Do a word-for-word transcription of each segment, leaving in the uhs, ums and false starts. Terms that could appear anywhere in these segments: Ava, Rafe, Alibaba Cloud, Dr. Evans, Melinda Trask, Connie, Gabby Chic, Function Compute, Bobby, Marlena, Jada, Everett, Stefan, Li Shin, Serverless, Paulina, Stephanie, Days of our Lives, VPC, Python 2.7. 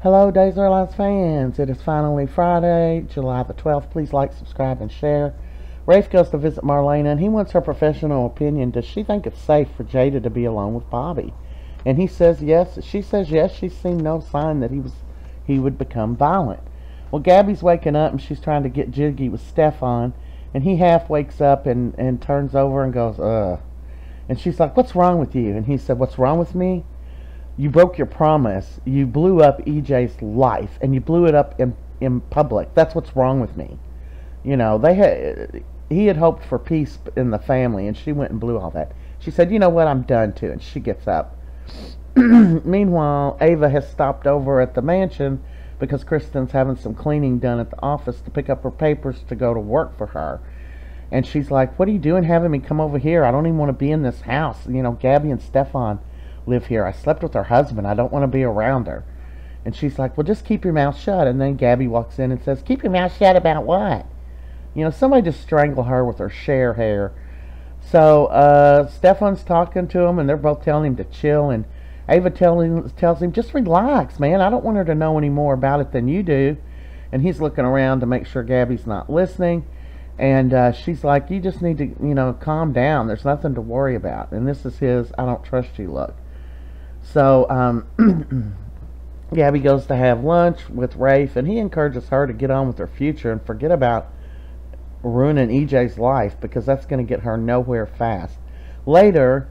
Hello Days of Our Lives fans, it is finally Friday, July the twelfth. Please like, subscribe, and share. Rafe goes to visit Marlena and he wants her professional opinion. Does she think it's safe for Jada to be alone with Bobby? And he says yes. She says yes. She's seen no sign that he was he would become violent. Well, Gabby's waking up and she's trying to get jiggy with Stefan, and he half wakes up and, and turns over and goes, ugh. And she's like, what's wrong with you? And he said, what's wrong with me? You broke your promise. You blew up E J's life, and you blew it up in, in public. That's what's wrong with me. You know, they had, he had hoped for peace in the family, and she went and blew all that. She said, you know what? I'm done too. And she gets up. Meanwhile, Ava has stopped over at the mansion because Kristen's having some cleaning done at the office to pick up her papers to go to work for her. And she's like, what are you doing having me come over here? I don't even want to be in this house. You know, Gabby and Stefan live here. I slept with her husband. I don't want to be around her. And she's like, well, just keep your mouth shut. And then Gabby walks in and says, keep your mouth shut about what? You know, somebody just strangled her with her share hair. So uh, Stefan's talking to him, and they're both telling him to chill. And Ava tell him, tells him, just relax, man. I don't want her to know any more about it than you do. And he's looking around to make sure Gabby's not listening. And uh, she's like, you just need to, you know, calm down. There's nothing to worry about. And this is his I don't trust you look. So, um, Gabby goes to have lunch with Rafe, and he encourages her to get on with her future and forget about ruining E J's life, because that's going to get her nowhere fast. Later,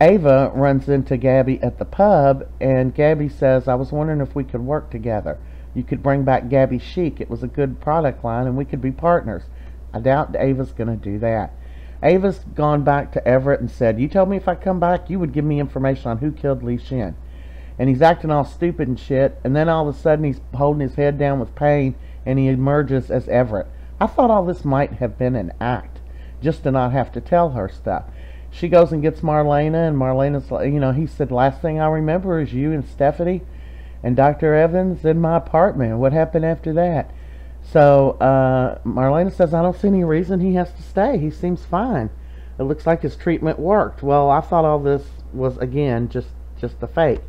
Ava runs into Gabby at the pub, and Gabby says, I was wondering if we could work together. You could bring back Gabby Chic. It was a good product line, and we could be partners. I doubt Ava's going to do that. Ava's gone back to Everett and said, you told me if I come back, you would give me information on who killed Li Shin. And he's acting all stupid and shit, and then all of a sudden he's holding his head down with pain, and he emerges as Everett. I thought all this might have been an act, just to not have to tell her stuff. She goes and gets Marlena, and Marlena's like, you know, he said, last thing I remember is you and Stephanie and Doctor Evans in my apartment. What happened after that? So, uh, Marlena says, I don't see any reason he has to stay. He seems fine. It looks like his treatment worked. Well, I thought all this was, again, just, just a fake.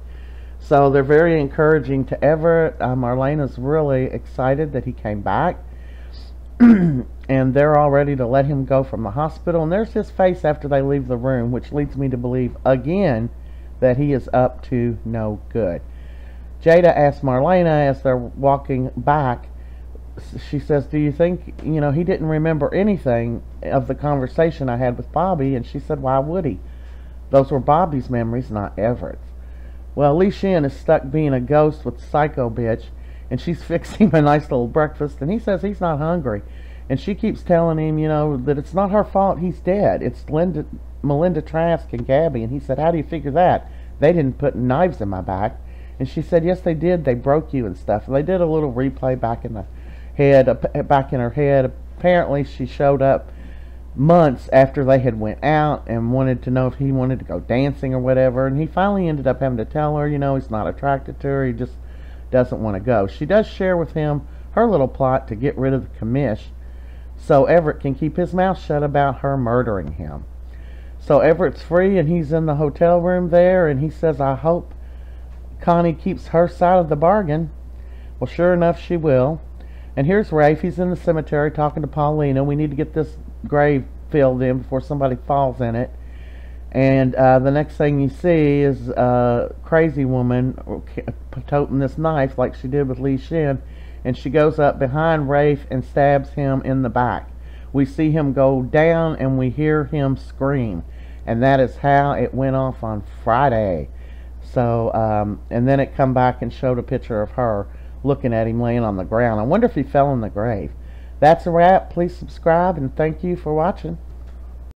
So, they're very encouraging to Everett. Uh, Marlena's really excited that he came back. And they're all ready to let him go from the hospital. And there's his face after they leave the room, which leads me to believe, again, that he is up to no good. Jada asks Marlena as they're walking back, she says, do you think, you know, he didn't remember anything of the conversation I had with Bobby? And she said, why would he? Those were Bobby's memories, not Everett's. Well, Li Shin is stuck being a ghost with psycho bitch, and she's fixing him a nice little breakfast, and he says he's not hungry. And she keeps telling him, you know, that it's not her fault he's dead. It's Linda, Melinda Trask and Gabby. And he said, how do you figure that? They didn't put knives in my back. And she said, yes, they did. They broke you and stuff. And they did a little replay back in the head back in her head. Apparently she showed up months after they had went out and wanted to know if he wanted to go dancing or whatever, and he finally ended up having to tell her, you know, he's not attracted to her, he just doesn't want to go. She does share with him her little plot to get rid of the commish so Everett can keep his mouth shut about her murdering him. So Everett's free, and he's in the hotel room there, and he says, I hope Connie keeps her side of the bargain. Well, sure enough, she will. And here's Rafe. He's in the cemetery talking to Paulina. We need to get this grave filled in before somebody falls in it. And uh, the next thing you see is a crazy woman toting this knife like she did with Li Shin. And she goes up behind Rafe and stabs him in the back. We see him go down and we hear him scream. And that is how it went off on Friday. So, um, and then it come back and showed a picture of her looking at him laying on the ground. I wonder if he fell in the grave. That's a wrap. Please subscribe, and thank you for watching.